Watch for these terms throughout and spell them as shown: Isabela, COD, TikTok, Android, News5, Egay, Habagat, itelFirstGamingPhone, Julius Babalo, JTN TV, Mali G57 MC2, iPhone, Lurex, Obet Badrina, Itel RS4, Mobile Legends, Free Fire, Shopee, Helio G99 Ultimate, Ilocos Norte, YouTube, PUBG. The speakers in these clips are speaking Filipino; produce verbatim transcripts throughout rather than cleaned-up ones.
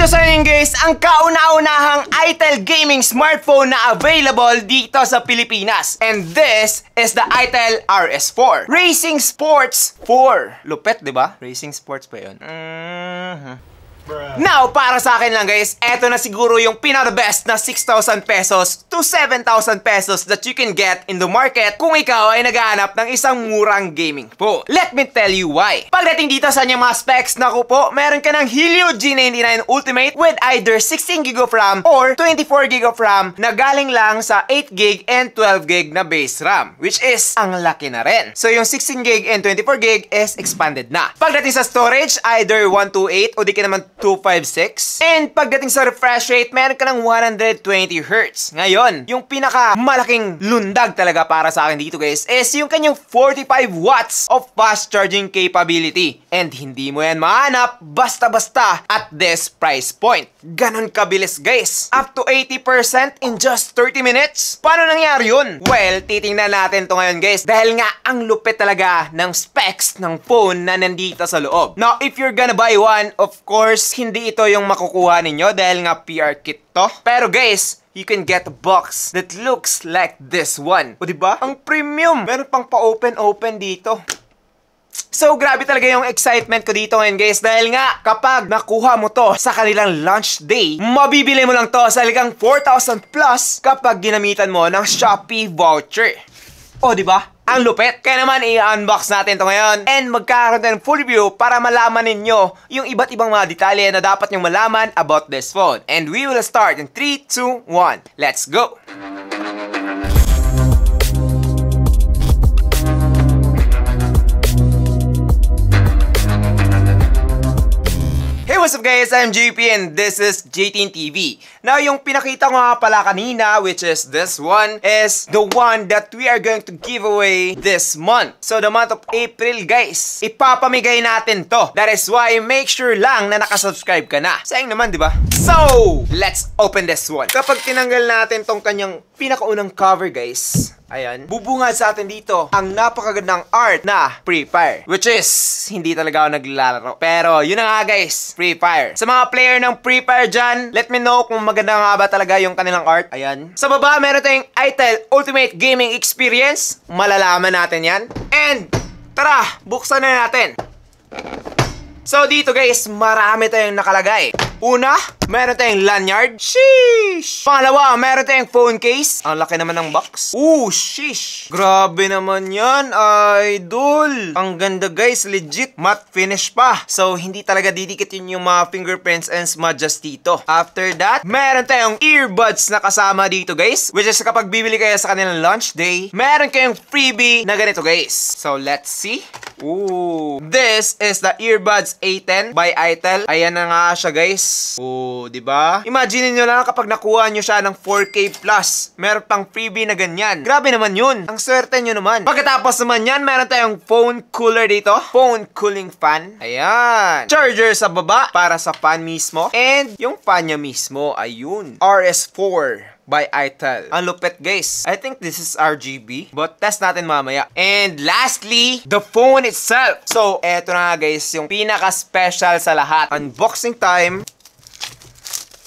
dito sa inyo guys ang kauna-unahang Itel gaming smartphone na available dito sa Pilipinas. And this is the Itel R S four Racing Sports four. Lupet diba? Racing Sports pa yun. Mm-hmm. Now, para sa akin lang guys, eto na siguro yung pinaka-best na six thousand pesos to seven thousand pesos that you can get in the market kung ikaw ay naghahanap ng isang murang gaming phone. Let me tell you why. Pagdating dito sa inyong mga specs, naku po, meron ka ng Helio G ninety-nine Ultimate with either sixteen gig of RAM or twenty-four gig of RAM na galing lang sa eight gig and twelve gig na base RAM, which is ang laki na rin. So yung sixteen gig and twenty-four gig is expanded na. Pagdating sa storage, either one twenty-eight o di ka naman two fifty-six. And pagdating sa refresh rate, meron ka ng one hundred twenty hertz. Ngayon, yung pinaka malaking lundag talaga para sa akin dito guys is yung kanyang forty-five watts of fast charging capability. And hindi mo yan mahanap basta-basta at this price point. Ganon kabilis guys. Up to eighty percent in just thirty minutes. Paano nangyari yun? Well, titingnan natin to ngayon guys dahil nga ang lupit talaga ng specs ng phone na nandito sa loob. Now, if you're gonna buy one, of course, hindi ito yung makukuha ninyo dahil nga P R kit to. Pero guys, you can get a box that looks like this one. O diba? Ang premium! Meron pang pa-open-open dito. So, grabe talaga yung excitement ko dito ngayon guys dahil nga kapag nakuha mo to sa kanilang launch day, mabibili mo lang to sa halagang four thousand plus kapag ginamitan mo ng Shopee voucher. O diba? Ang lupit. Kaya naman i-unbox natin ito ngayon and magkakaroon tayo ng full review para malaman ninyo yung iba't ibang mga detalye na dapat nyong malaman about this phone. And we will start in three, two, one. Let's go! What's up guys? I'm J P and this is J T N T V. Now, yung pinakita ko nga pala kanina, which is this one, is the one that we are going to give away this month. So, the month of April, guys, ipapamigay natin to. That is why, make sure lang na nakasubscribe ka na. Sayang naman, di ba? So, let's open this one. Kapag tinanggal natin tong kanyang pinakaunang cover, guys, ayan, bubungad sa atin dito ang napakagandang art na Free Fire, which is, hindi talaga ako naglalaro. Pero, yun na nga guys, Free Fire. Sa mga player ng Free Fire dyan, let me know kung maganda nga ba talaga yung kanilang art. Ayan. Sa baba, meron tayong Itel Ultimate Gaming Experience. Malalaman natin yan. And, tara, buksan na natin. So, dito guys, marami tayong nakalagay. Una, meron tayong lanyard. Sheesh! Pangalawa, meron tayong phone case. Ang laki naman ng box. Ooh, sheesh! Grabe naman yan, idol! Ang ganda guys, legit. Matte finish pa. So, hindi talaga didikit yun yung mga fingerprints and smudges dito. After that, meron tayong earbuds na kasama dito guys, which is kapag bibili kayo sa kanilang launch day, meron kayong freebie na ganito guys. So, let's see. Ooh! This is the earbuds A ten by Itel. Ayan na nga siya guys. Oh, diba? Imagine nyo lang kapag nakuha nyo siya ng four K plus. Meron pang freebie na ganyan. Grabe naman yun. Ang swerte nyo naman. Pagkatapos naman yan, meron tayong phone cooler dito. Phone cooling fan. Ayan. Charger sa baba para sa fan mismo. And yung fan niya mismo, ayun. R S four by Itel. Ang lupet guys. I think this is R G B, but test natin mamaya. And lastly, the phone itself. So, eto na nga guys, yung pinaka-special sa lahat. Unboxing time.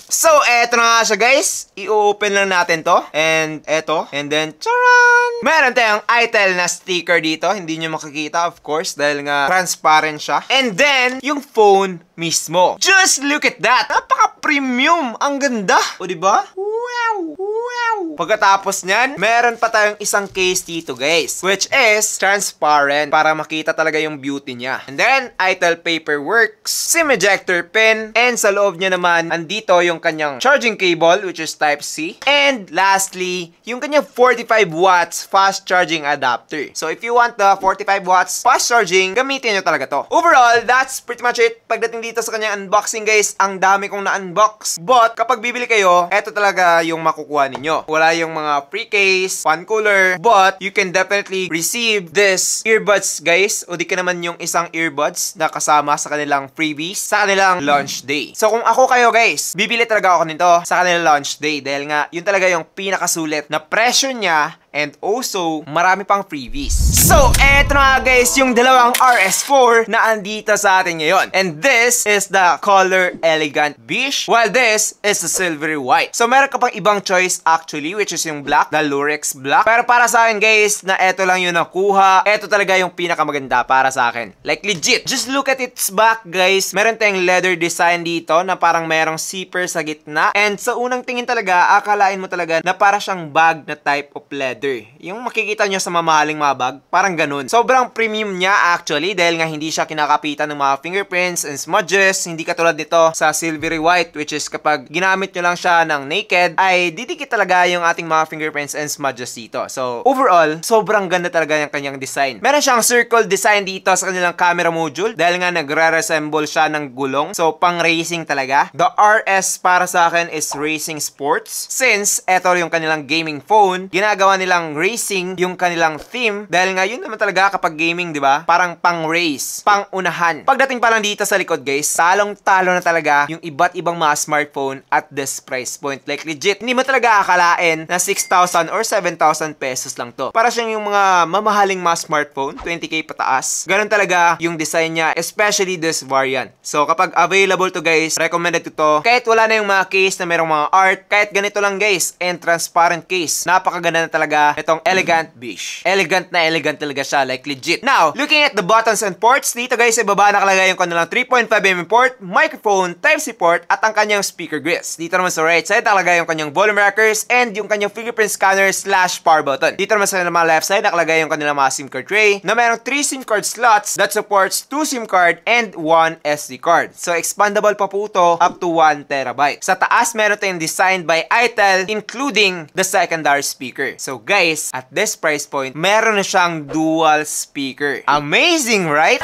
So, eto na nga siya guys. I-open lang natin to. And eto. And then, charan! Meron tayong Itel na sticker dito. Hindi nyo makikita, of course, dahil nga transparent siya. And then, yung phone mismo. Just look at that! Napaka-premium! Ang ganda! O, diba? Wow! Wow! Pagkatapos nyan, meron pa tayong isang case dito, guys. Which is transparent para makita talaga yung beauty niya. And then, Itel Paperworks, SIM ejector pin, and sa loob niya naman, andito yung kanyang charging cable, which is Type C. And lastly, yung kanyang forty-five watts fast charging adapter. So, if you want the forty-five watts fast charging, gamitin nyo talaga to. Overall, that's pretty much it. Pagdating dito sa kanyang unboxing guys, ang dami kong na-unbox. But, kapag bibili kayo, eto talaga yung makukuha ninyo. Wala yung mga free case, fan cooler, but you can definitely receive this earbuds guys, o di ka naman yung isang earbuds na kasama sa kanilang freebies, sa kanilang launch day. So, kung ako kayo guys, bibili talaga ako nito sa kanilang launch day dahil nga, yun talaga yung pinakasulit na presyo niya and also marami pang freebies. So eto na nga guys yung dalawang R S four na andito sa atin ngayon, and this is the color elegant beige while this is the silvery white. So meron ka pang ibang choice actually, which is yung black, the Lurex black, pero para sa akin guys na eto lang yung nakuha. Eto talaga yung pinakamaganda para sa akin, like legit. Just look at its back guys, meron tayong leather design dito na parang merong zipper sa gitna, and sa unang tingin talaga akalain mo talaga na para siyang bag na type of leather, yung makikita nyo sa mamahaling mga bag, parang ganun. Sobrang premium niya actually dahil nga hindi siya kinakapitan ng mga fingerprints and smudges, hindi katulad nito sa silvery white, which is kapag ginamit nyo lang siya ng naked ay didikit talaga yung ating mga fingerprints and smudges dito. So overall, sobrang ganda talaga yung kanyang design. Meron siyang circle design dito sa kanilang camera module dahil nga nagre-resemble siya ng gulong, so pang racing talaga. The R S para sa akin is racing sports since eto yung kanilang gaming phone, ginagawa nilang racing yung kanilang theme dahil nga yun naman talaga kapag gaming, di ba? Parang pang-race, pang-unahan. Pagdating pa lang dito sa likod guys, talong-talo na talaga yung iba't ibang mga smartphone at this price point. Like legit, hindi mo talaga akalain na six thousand or seven thousand pesos lang to. Para siyang yung mga mamahaling mga smartphone, twenty K pataas. Ganun talaga yung design niya, especially this variant. So kapag available to guys, recommended to to. Kahit wala na yung mga case na merong mga art, kahit ganito lang guys, and transparent case. Napakaganda na talaga itong elegant beige. Elegant na elegant talaga siya, like legit. Now, looking at the buttons and ports, dito guys, ibaba nakalagay yung kanilang three point five millimeter port, microphone, type C port, at ang kanyang speaker grids. Dito naman sa right side, nakalagay yung kanyang volume rockers, and yung kanyang fingerprint scanner slash power button. Dito naman sa naman left side, nakalagay yung kanilang mga SIM card tray, na mayroong three SIM card slots that supports two SIM card and one S D card. So, expandable pa po ito up to one terabyte. Sa taas, meron tayong designed by Itel, including the secondary speaker. So guys, at this price point, meron na siyang dual speaker. Amazing, right?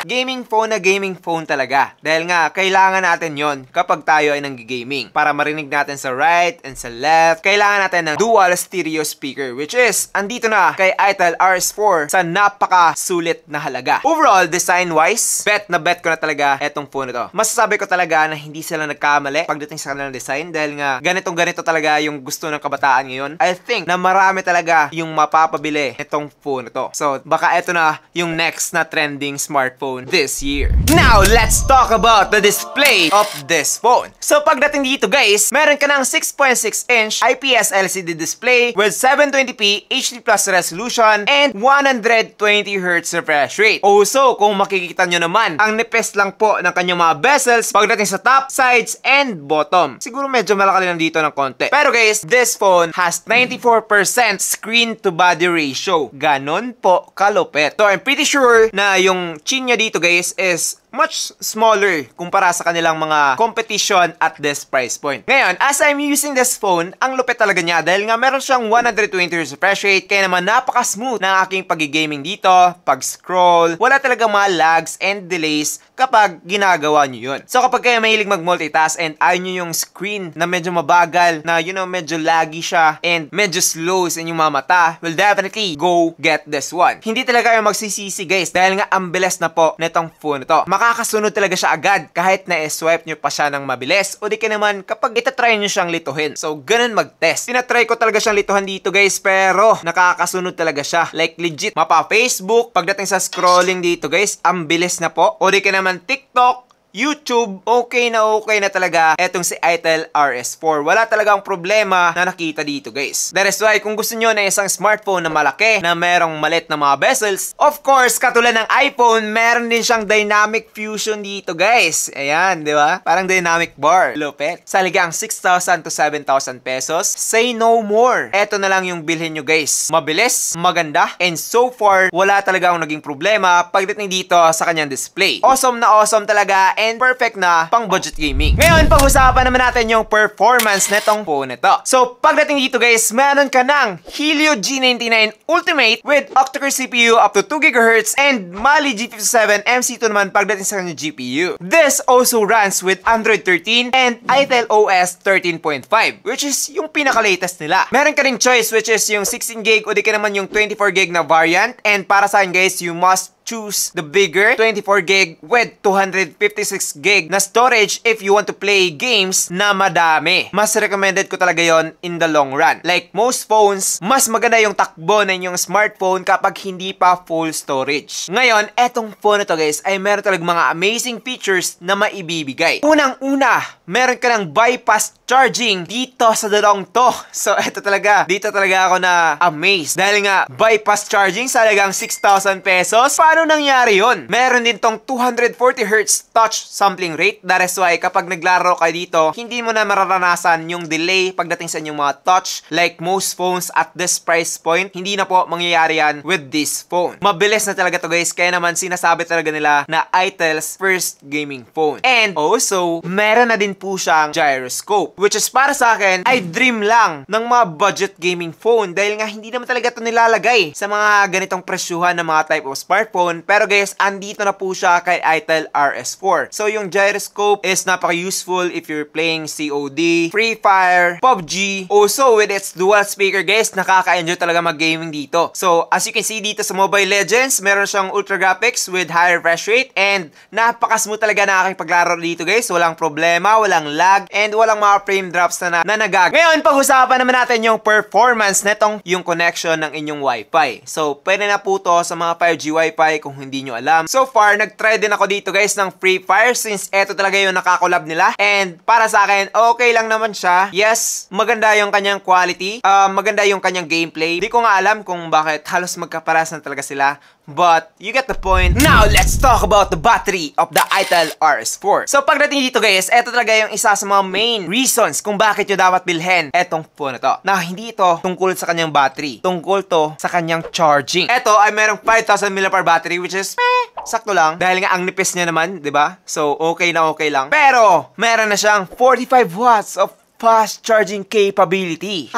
Gaming phone na gaming phone talaga. Dahil nga, kailangan natin yon kapag tayo ay nanggigaming. Para marinig natin sa right and sa left, kailangan natin ng dual stereo speaker, which is, andito na kay Itel R S four sa napakasulit na halaga. Overall, design-wise, bet na bet ko na talaga etong phone na to. Masasabi ko talaga na hindi sila nagkamali pagdating sa kanilang design dahil nga, ganitong-ganito talaga yung gusto ng kabataan ngayon. I think na marami talaga yung mapapabili etong phone na to. So, baka eto na yung next na trending smartphone this year. Now, let's talk about the display of this phone. So, pagdating dito guys, meron ka ng six point six inch I P S L C D display with seven twenty p H D plus resolution and one hundred twenty hertz refresh rate. Also, kung makikita nyo naman, ang nipis lang po ng kanyang mga bezels pagdating sa top, sides, and bottom. Siguro medyo malaki lang dito ng konti. Pero guys, this phone has ninety-four percent screen to body ratio. Ganon po kalupet. So, I'm pretty sure na yung chin niya dito guys is much smaller kumpara sa kanilang mga competition at this price point. Ngayon, as I'm using this phone, ang lupit talaga niya dahil nga meron siyang one hundred twenty hertz refresh rate, kaya naman napaka-smooth ng aking pag-gaming dito, pag-scroll, wala talaga mga lags and delays kapag ginagawa niyo yun. So kapag kayo mahilig mag-multitask and ayaw niyo yung screen na medyo mabagal, na you know, medyo laggy siya and medyo slow sa inyong mga mata, will definitely go get this one. Hindi talaga kayo magsisisi guys dahil nga ang bilis na po netong phone ito. Makakasunod talaga siya agad kahit na-swipe nyo pa siya ng mabilis o di ka naman kapag itatry nyo siyang lituhin. So, ganun mag-test. Tinatry ko talaga siyang lituhan dito guys, pero nakakasunod talaga siya. Like legit, mapa-Facebook, pagdating sa scrolling dito guys, ang bilis na po. O di ka naman TikTok, YouTube, okay na okay na talaga etong si Itel R S four. Wala talagang problema na nakita dito guys. That is why kung gusto nyo na isang smartphone na malaki na merong malit na mga bezels, of course, katulad ng iPhone, meron din siyang dynamic fusion dito guys. Ayan, di ba? Parang dynamic bar. Lupet. Sa halagang six thousand to seven thousand pesos, say no more. Eto na lang yung bilhin nyo guys. Mabilis, maganda, and so far, wala talaga ang naging problema pagdating dito sa kanyang display. Awesome na awesome talaga and perfect na pang-budget gaming. Ngayon, pag-usapan naman natin yung performance netong phone nito. So, pagdating dito guys, meron ka ng Helio G ninety-nine Ultimate with octa-core C P U up to two gigahertz and Mali G fifty-seven M C two naman pagdating sa kanyang G P U. This also runs with Android thirteen and Itel O S thirteen point five, which is yung pinaka-latest nila. Meron ka rin choice, which is yung sixteen gig o di ka naman yung twenty-four gig na variant, and para sa akin guys, you must choose the bigger twenty-four gig with two hundred fifty-six gig na storage if you want to play games na madami. Mas recommended ko talaga yon in the long run. Like most phones, mas maganda yung takbo na inyong smartphone kapag hindi pa full storage. Ngayon, etong phone na to guys ay meron talagang mga amazing features na maibibigay. Unang-una, meron ka ng bypass charging dito sa dalawang to. So eto talaga, dito talaga ako na amazed. Dahil nga, bypass charging sa halagang six thousand pesos. Paano nangyari yun? Meron din tong two hundred forty hertz touch sampling rate. That is why kapag naglaro ka dito, hindi mo na mararanasan yung delay pagdating sa inyong mga touch. Like most phones at this price point, hindi na po mangyayari yan with this phone. Mabilis na talaga to guys. Kaya naman sinasabi talaga nila na Itel's first gaming phone. And also, meron na din po siyang gyroscope, which is para sa akin ay dream lang ng mga budget gaming phone dahil nga hindi naman talaga ito nilalagay sa mga ganitong presyuhan ng mga type of smartphone. Pero guys, andito na po siya kay Itel R S four. So yung gyroscope is napaka-useful if you're playing C O D, Free Fire, P U B G. Also with its dual speaker guys, nakaka-enjoy talaga mag-gaming dito. So as you can see dito sa Mobile Legends, meron siyang ultra graphics with high refresh rate and napaka-smooth talaga nakakapaglaro dito guys. Walang problema, walang lag, and walang mga frame drops na, na, na nagag. Ngayon, pag-usapan naman natin yung performance netong yung connection ng inyong wifi. So, pwede na po to sa mga five G wifi kung hindi nyo alam. So far, nag-try din ako dito guys ng Free Fire since eto talaga yung nakakolab nila. And para sa akin, okay lang naman siya. Yes, maganda yung kanyang quality. Uh, maganda yung kanyang gameplay. Di ko nga alam kung bakit halos magkaparas na talaga sila. But, you get the point. Now, let's talk about the battery of the Itel R S four. So, pagdating dito guys, eto talaga yung isa sa mga main reasons kung bakit nyo dapat bilhin etong phone na to. Na hindi ito tungkol sa kanyang battery. Tungkol to sa kanyang charging. Eto ay merong five thousand milliamp hour battery which is meh, sakto lang. Dahil nga ang nipis niya naman, di ba? So, okay na okay lang. Pero, meron na siyang forty-five watts of fast charging capability.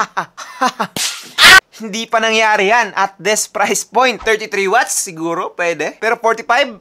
Hindi pa nangyari yan at this price point. thirty-three watts siguro, pwede. Pero forty-five?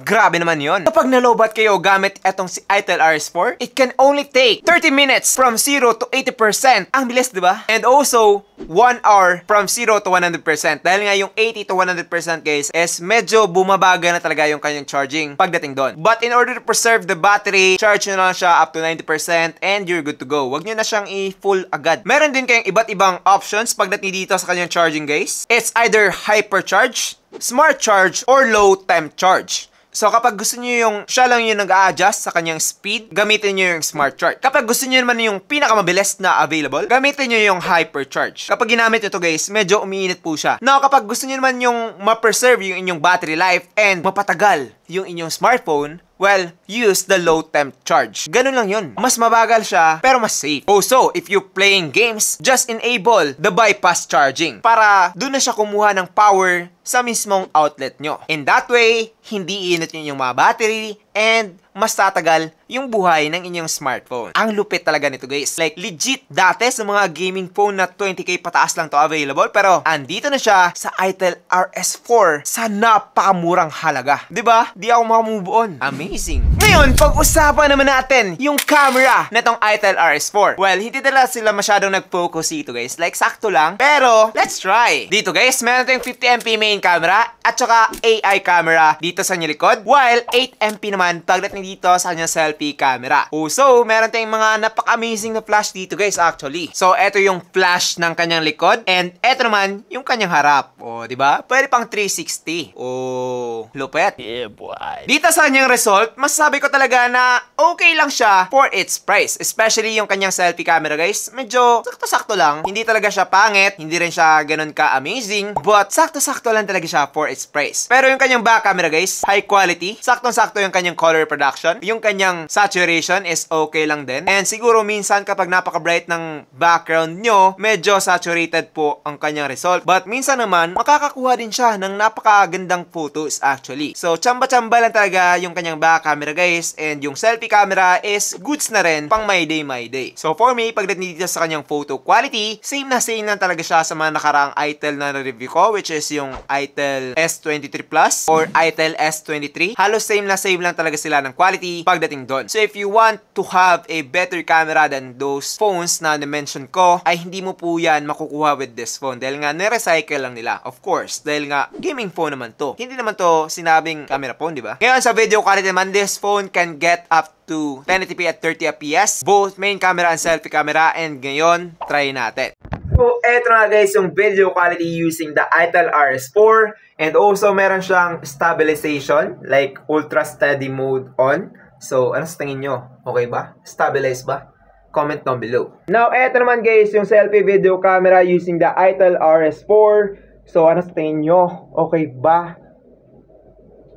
Grabe naman yon. Kapag nalobat kayo gamit etong si Itel R S four, it can only take thirty minutes from zero to eighty percent. Ang bilis, di ba? And also, one hour from zero to one hundred percent. Dahil nga yung eighty to one hundred percent guys is medyo bumabaga na talaga yung kanyang charging pagdating doon. But in order to preserve the battery, charge nyo na lang siya up to ninety percent and you're good to go. Huwag nyo na siyang i-full agad. Meron din kayong iba't ibang options pagdating dito sa kanyang charging guys. It's either hypercharge, smart charge, or low time charge. So kapag gusto niyo yung siya lang yung nag-a-adjust sa kanyang speed, gamitin niyo yung smart charge. Kapag gusto niyo naman yung pinakamabilis na available, gamitin niyo yung hypercharge. Kapag ginamit ito guys, medyo umiinit po siya. Now kapag gusto niyo naman yung ma-preserve yung inyong battery life and mapatagal yung inyong smartphone, well, use the low temp charge. Ganun lang yun. Mas mabagal siya, pero mas safe. Also, if you're playing games, just enable the bypass charging para doon na siya kumuha ng power sa mismong outlet nyo. In that way, hindi iinit nyo yung mga battery and mas tatagal yung buhay ng inyong smartphone. Ang lupit talaga nito guys. Like legit dati sa mga gaming phone na twenty K pataas lang to available. Pero andito na siya sa Itel R S four sa napakamurang halaga. Diba? Di ako makamove on. Amazing. Ngayon, pag-usapan naman natin yung camera na tong Itel R S four. Well, hindi talaga sila masyadong nag-focus dito guys. Like sakto lang. Pero let's try. Dito guys, meron tayong fifty megapixel main camera at saka A I camera dito sa inyong likod. While eight megapixel naman pagdating dito sa kanyang selfie camera. Also, meron tayong mga napaka-amazing na flash dito guys actually. So, eto yung flash ng kanyang likod and eto naman yung kanyang harap. O, diba? Pwede pang three sixty. O, lupet. Yeah, boy. Dito sa kanyang result, masasabi ko talaga na okay lang siya for its price. Especially yung kanyang selfie camera guys. Medyo sakto-sakto lang. Hindi talaga siya pangit. Hindi rin siya ganun ka-amazing. But, sakto-sakto lang talaga siya for its price. Pero yung kanyang back camera guys, high quality. Sakto-sakto yung kanyang color production. Yung kanyang saturation is okay lang din. And siguro minsan kapag napaka-bright ng background nyo, medyo saturated po ang kanyang result. But minsan naman, makakakuha din siya ng napakagandang photos actually. So, chamba-chamba lang talaga yung kanyang back camera guys. And yung selfie camera is goods na rin pang my day, my day. So, for me, pagdating dito sa kanyang photo quality, same na same na talaga siya sa mga nakaraang Itel na review ko, which is yung Itel S twenty-three Plus or Itel S twenty-three. Halos same na same lang talaga sila ng quality pagdating doon. So if you want to have a better camera than those phones na na-mention ko, ay hindi mo po yan makukuha with this phone dahil nga na-recycle lang nila. Of course, dahil nga gaming phone naman to. Hindi naman to sinabing camera phone, di ba? Ngayon sa video quality naman, this phone can get up to ten eighty p at thirty F P S, both main camera and selfie camera, and ngayon, try natin. So, eto na guys yung video quality using the Itel R S four, and also meron siyang stabilization, like ultra steady mode on. So, ano sa tingin nyo? Okay ba? Stabilize ba? Comment down below. Now, eto naman guys yung selfie video camera using the Itel R S four. So, ano sa tingin nyo? Okay ba?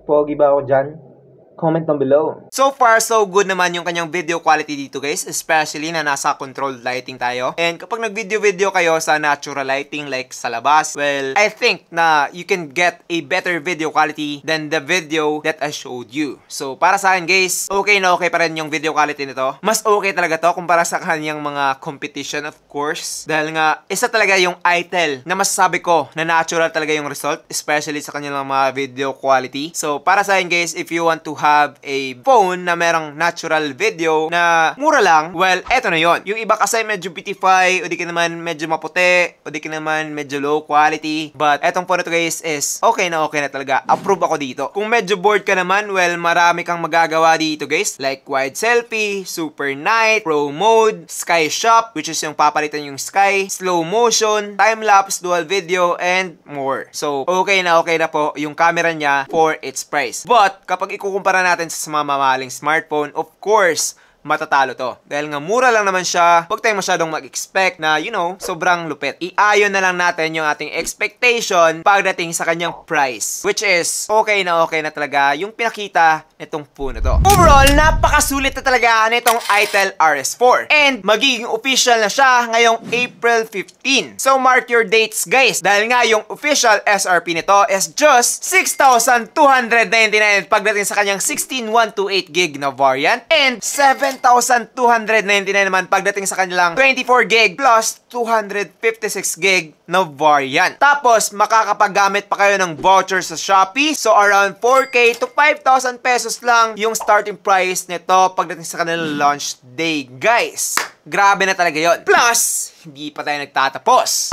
Pogi ba ako dyan? Comment down below. So far, so good naman yung kanyang video quality dito guys, especially na nasa controlled lighting tayo. And kapag nag-video-video kayo sa natural lighting like sa labas, well, I think na you can get a better video quality than the video that I showed you. So para sa akin guys, okay na okay pa rin yung video quality nito. Mas okay talaga to kumpara sa kanyang mga competition, of course. Dahil nga, isa talaga yung Itel na masasabi ko na natural talaga yung result, especially sa kanyang mga video quality. So para sa akin guys, if you want to have a phone na merong natural video na mura lang, well, eto na yon. Yung iba kasi medyo beautify, o di ka naman medyo maputi, o di ka naman medyo low quality, but etong phone na to guys is okay na okay na talaga. Approve ako dito. Kung medyo bored ka naman, well, marami kang magagawa dito guys, like wide selfie, super night, pro mode, sky shop, which is yung papalitan yung sky, slow motion, time lapse, dual video, and more. So, okay na okay na po yung camera niya for its price. But, kapag ikukumpara natin sa mga mamahaling smartphone, of course, matatalo to. Dahil nga mura lang naman siya, huwag tayong masyadong mag-expect na, you know, sobrang lupit. Iayon na lang natin yung ating expectation pagdating sa kanyang price, which is, okay na okay na talaga yung pinakita itong phone na to. Overall, napakasulit na talaga nitong Itel R S four. And magiging official na siya ngayong April fifteen. So mark your dates guys, dahil nga yung official S R P nito is just six thousand two hundred ninety-nine pagdating sa kanyang sixteen one twenty-eight gig na variant, and seven thousand two hundred ninety-nine naman pagdating sa kanilang twenty-four gig plus two hundred fifty-six gig na variant. Tapos, makakapaggamit pa kayo ng voucher sa Shopee. So, around four K to five thousand pesos lang yung starting price nito pagdating sa kanilang launch day, guys. Grabe na talaga yon. Plus, hindi pa tayo nagtatapos.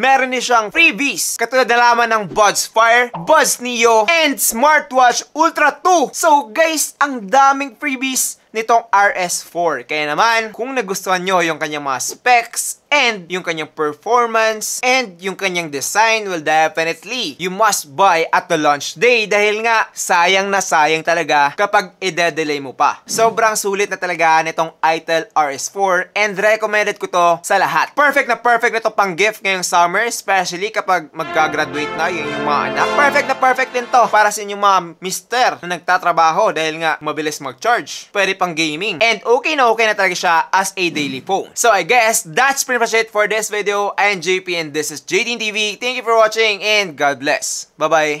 Meron din siyang freebies, katulad na laman ng Buds Fire, Buds Neo, and Smartwatch Ultra two. So guys, ang daming freebies nitong R S four. Kaya naman, kung nagustuhan nyo yung kanyang mga specs, and yung kanyang performance, and yung kanyang design, well, definitely, you must buy at the launch day dahil nga, sayang na sayang talaga kapag i-delay mo pa. Sobrang sulit na talaga nitong Itel R S four, and recommended ko to sa lahat. Perfect na perfect na to pang gift ngayong summer, especially kapag magka-graduate na yung, yung mga anak. Perfect na perfect din to para sa inyong mga mister na nagtatrabaho dahil nga, mabilis mag-charge. Pwede pang gaming. And okay na okay na talaga siya as a daily phone. So I guess that's pretty much it for this video. I am J P and this is J T N T V. Thank you for watching and God bless. Bye-bye.